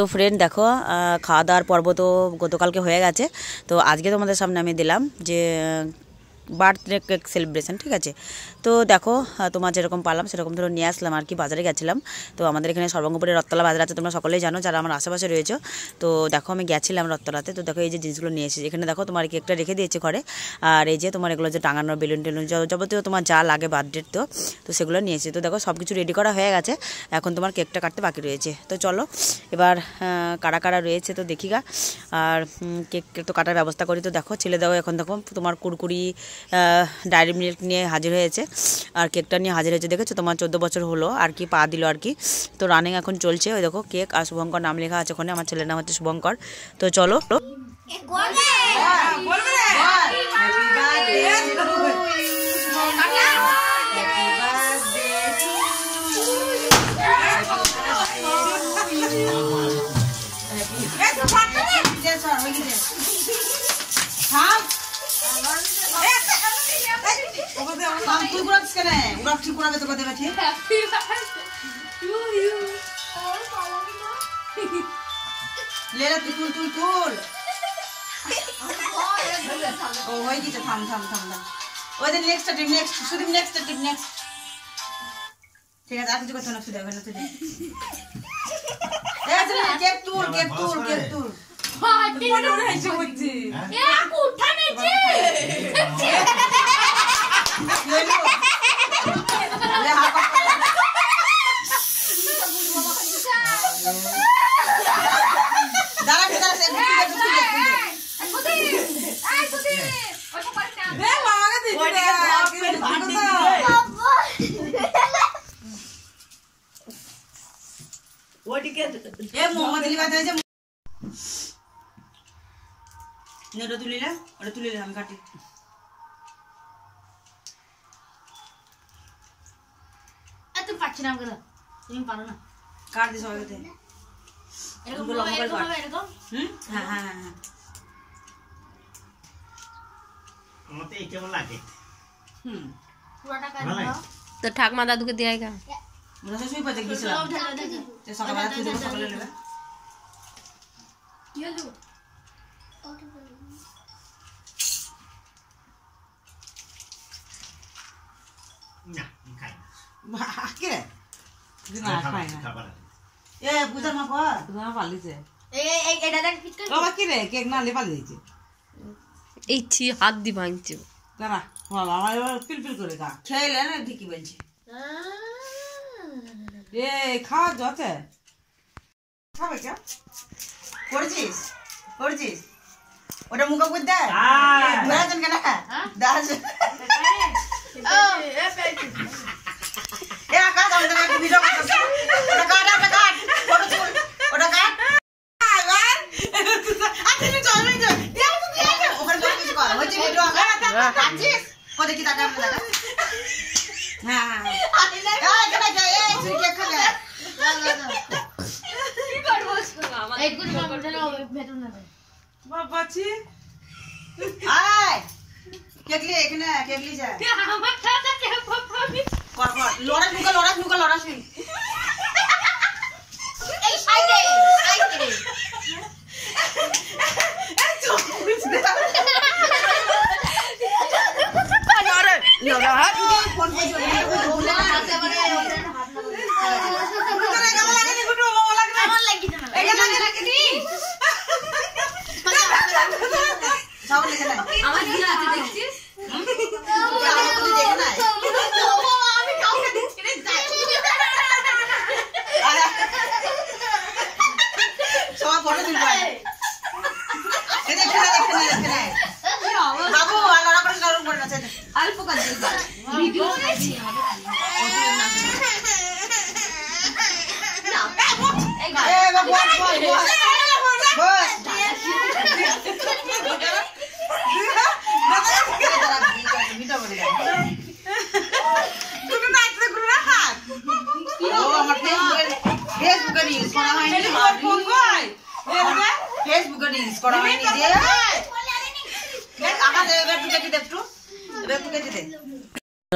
তো ফ্রেন্ড দেখো, খাওয়া দাওয়ার পর্ব তো গতকালকে হয়ে গেছে। তো আজকে তোমাদের সামনে আমি দিলাম যে বার্থডে কেক সেলিব্রেশন, ঠিক আছে। তো দেখো তোমার যেরকম পারলাম সেরকম ধরো নিয়ে আসলাম আর কি, বাজারে গেছিলাম। তো আমাদের এখানে সর্বঙ্গপুরে রত্তলা বাজার আছে, তোমরা সকলেই জানো যারা আমার আশেপাশে রয়েছে। তো দেখো আমি গেছিলাম রত্তলাতে, তো দেখো এই যে জিনিসগুলো নিয়ে এসেছি। এখানে দেখো তোমার কেকটা রেখে দিয়েছে ঘরে, আর এই যে তোমার এগুলো যে টাঙানো বেলুন টেলুন যাবতীয় তোমার যা লাগে বার্থডের তো সেগুলো নিয়ে এসেছি। তো দেখো সব কিছু রেডি করা হয়ে গেছে, এখন তোমার কেকটা কাটতে বাকি রয়েছে। তো চলো এবার কারা কারা রয়েছে তো দেখি গা, আর কেক তো কাটার ব্যবস্থা করি। তো দেখো ছেলে দেখো এখন দেখো তোমার কুরকুরি ডায়েরি মিল্ক নিয়ে হাজির হয়েছে, আর কেকটা নিয়ে হাজির হয়েছে। দেখেছো তোমার 14 বছর হলো আর কি, পা দিল আর কি। তো রানিং এখন চলছে, ওই দেখো কেক আর শুভঙ্কর নাম লেখা আছে ওখানে, আমার ছেলের নাম হচ্ছে শুভঙ্কর। তো চলো তুই গ্রাফস করে গ্রাফ ঠিক করাবে তো দেবে ঠিক ইউ আর পালাবি না লেলা তুই ও হই গিয়ে থাম না ওই যে নেক্সট শুধু নেক্সট ঠিক আছে। আর কিছু কথা না শুধু হবে না তুই কেক তুল পার্টি মনে হচ্ছে বুঝি এ উঠা নেছি তুলে আমি কাটি ঠাকমা দাদুকে দেয় হাত দি ভাঙছে ঠিকই বলছে খাওয়া যাচ্ছে ওটা মুখে বুঝ দেয় কেন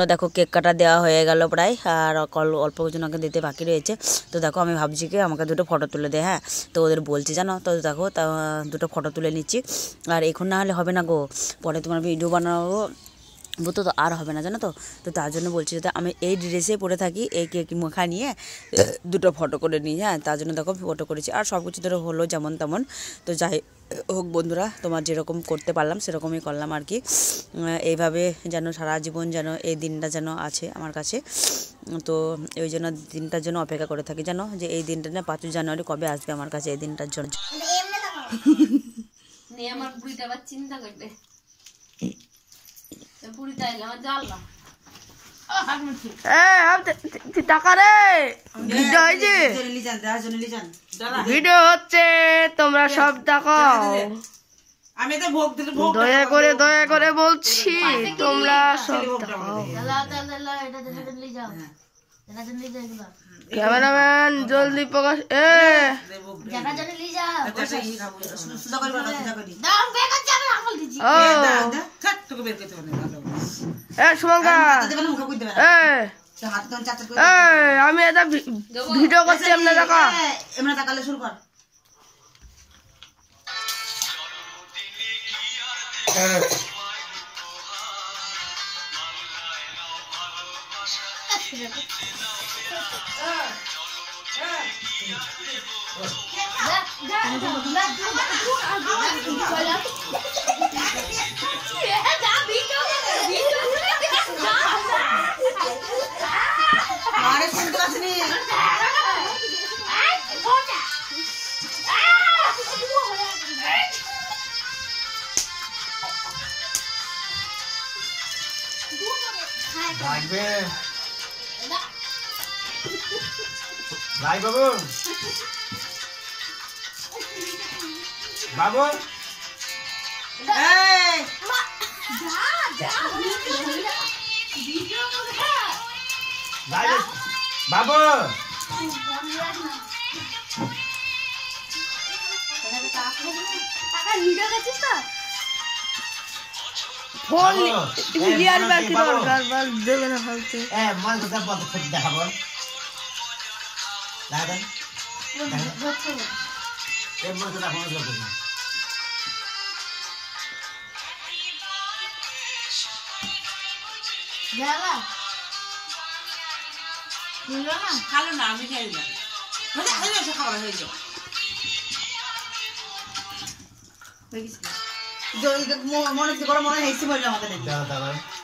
বন্ধুরা দেখো কেক কাটা দেওয়া হয়ে গেল প্রায়, আর অল্প কিছু আমাকে দিতে বাকি রয়েছে। তো দেখো আমি ভাবছি কি আমাকে দুটো ফটো তুলে দেয়, হ্যাঁ তো ওদের বলছি জানো। তো দেখো তা দুটো ফটো তুলে নিচ্ছি, আর এখন না হলে হবে না গো, পরে তোমার ভিডিও বানাবো তো আর হবে না জানো। তো তো তার জন্য বলছি যাতে আমি এই ড্রেসে পরে থাকি, এই কেক মাখা নিয়ে দুটো ফটো করে নিই, হ্যাঁ তার জন্য দেখো ফটো করেছি। আর সব কিছু ধরো হলো যেমন তেমন, তো যাই হোক বন্ধুরা তোমার যেরকম করতে পারলাম সেরকমই করলাম আর কি। এইভাবে যেন সারা জীবন যেন এই দিনটা যেন আছে আমার কাছে, তো ওই জন্য দিনটার জন্য অপেক্ষা করে থাকি জানো, যে এই দিনটা না 5 জানুয়ারি কবে আসবে আমার কাছে এই দিনটার জন্য। চিন্তা করবে তোমরা সব তাকাও, আমি তো দয়া করে বলছি তোমরা সব তাকাও। ক্যামেরাম্যান জলদি প্রকাশ আমি এটা ভিডিও করছি, এমনি দেখা এমনি তাকালে শুরু কর। বাবু বাবু বাবু দেখাবো খালো না আমি খাই না খাবার হয়ে যাবো মনে হয়েছে বললাম আমাদের